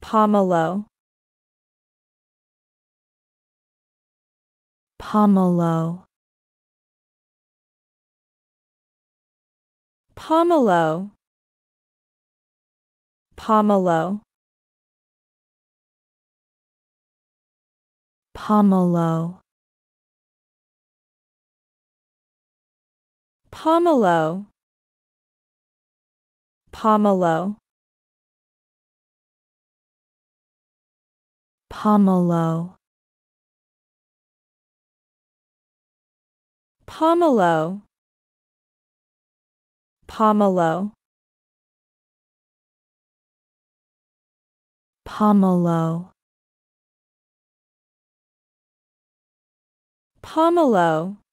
Pomelo, pomelo, pomelo, pomelo, pomelo, pomelo, pomelo, pomelo, pomelo, pomelo, pomelo, pomelo,